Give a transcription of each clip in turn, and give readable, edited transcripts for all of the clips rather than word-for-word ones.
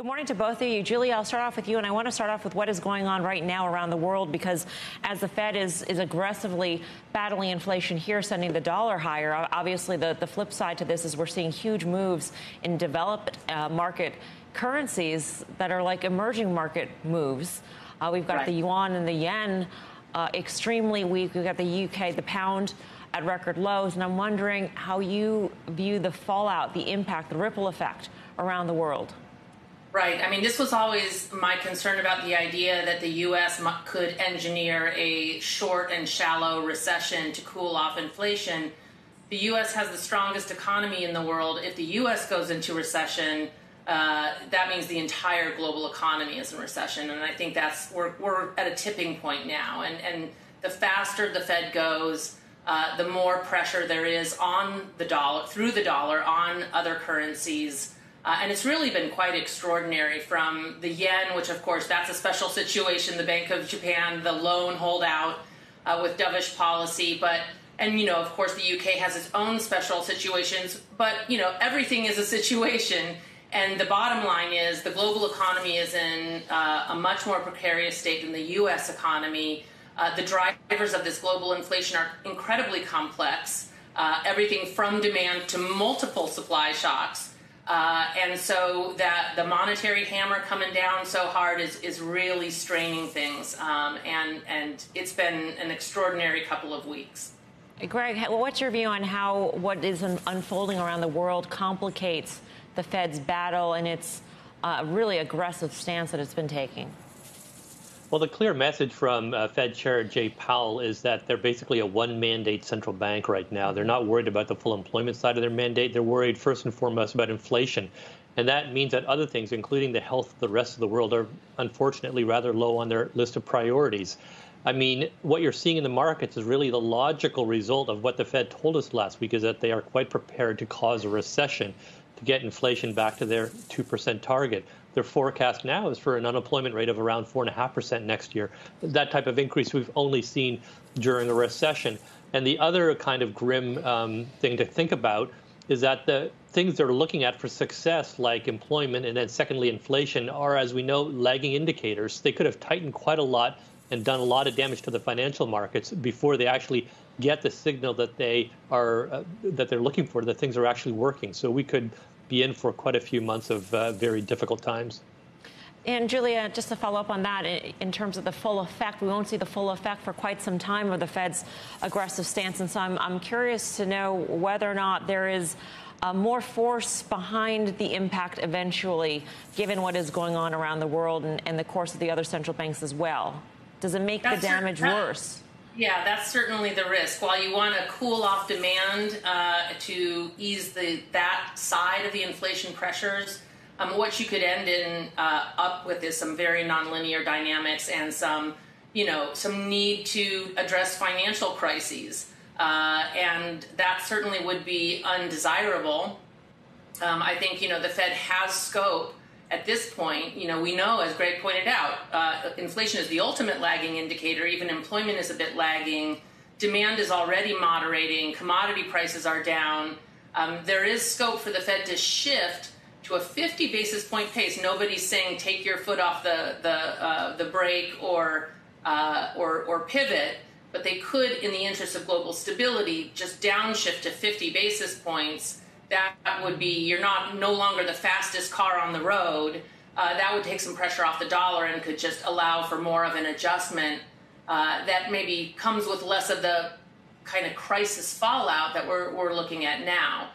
Good morning to both of you. Julia, I'll start off with you, and I want to start off with what is going on right now around the world, because as the Fed is aggressively battling inflation here, sending the dollar higher, obviously the flip side to this is we're seeing huge moves in developed market currencies that are like emerging market moves. We've got the yuan and the yen extremely weak. We've got the UK, the pound at record lows, and I'm wondering how you view the fallout, the impact, the ripple effect around the world. Right. I mean, this was always my concern about the idea that the U.S. could engineer a short and shallow recession to cool off inflation. The U.S. has the strongest economy in the world. If the U.S. goes into recession, that means the entire global economy is in recession. And I think that's we're at a tipping point now. And the faster the Fed goes, the more pressure there is on the dollar, through the dollar, on other currencies. And it's really been quite extraordinary, from the yen, which, of course, that's a special situation, the Bank of Japan, the loan holdout with dovish policy. And, you know, of course, the UK has its own special situations. But, you know, everything is a situation. And the bottom line is the global economy is in a much more precarious state than the U.S. economy. The drivers of this global inflation are incredibly complex, everything from demand to multiple supply shocks. And so that the monetary hammer coming down so hard is really straining things. And it's been an extraordinary couple of weeks. Greg, what's your view on how what is unfolding around the world complicates the Fed's battle and its really aggressive stance that it's been taking? Well, the clear message from Fed Chair Jay Powell is that they're basically a one-mandate central bank right now. They're not worried about the full employment side of their mandate. They're worried first and foremost about inflation. And that means that other things, including the health of the rest of the world, are unfortunately rather low on their list of priorities. I mean, what you're seeing in the markets is really the logical result of what the Fed told us last week, is that they are quite prepared to cause a recession to get inflation back to their 2% target. Their forecast now is for an unemployment rate of around 4.5% next year. That type of increase we've only seen during a recession. And the other kind of grim thing to think about is that the things they're looking at for success, like employment and then secondly inflation, are, as we know, lagging indicators. They could have tightened quite a lot and done a lot of damage to the financial markets before they actually get the signal that they're looking for, that things are actually working. So we could be in for quite a few months of very difficult times. And Julia, just to follow up on that, in terms of the full effect, we won't see the full effect for quite some time of the Fed's aggressive stance. And so I'm curious to know whether or not there is more force behind the impact eventually, given what is going on around the world and the course of the other central banks as well. Does it make the damage worse? Yeah, that's certainly the risk. While you want to cool off demand to ease that side of the inflation pressures, what you could end up with is some very nonlinear dynamics and some need to address financial crises, and that certainly would be undesirable. I think the Fed has scope. At this point, we know, as Greg pointed out, inflation is the ultimate lagging indicator. Even employment is a bit lagging. Demand is already moderating. Commodity prices are down. There is scope for the Fed to shift to a 50 basis point pace. Nobody's saying take your foot off the brake or pivot, but they could, in the interest of global stability, just downshift to 50 basis points. That would be, you're no longer the fastest car on the road. That would take some pressure off the dollar and could just allow for more of an adjustment that maybe comes with less of the kind of crisis fallout that we're looking at now.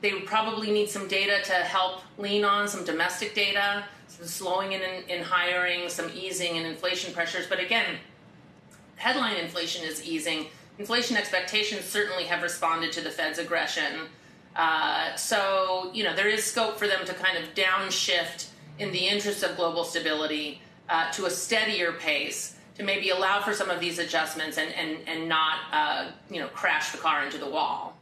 They would probably need some data to help lean on, some domestic data, some slowing in hiring, some easing in inflation pressures. But again, headline inflation is easing. Inflation expectations certainly have responded to the Fed's aggression. So there is scope for them to kind of downshift in the interest of global stability to a steadier pace to maybe allow for some of these adjustments and not, crash the car into the wall.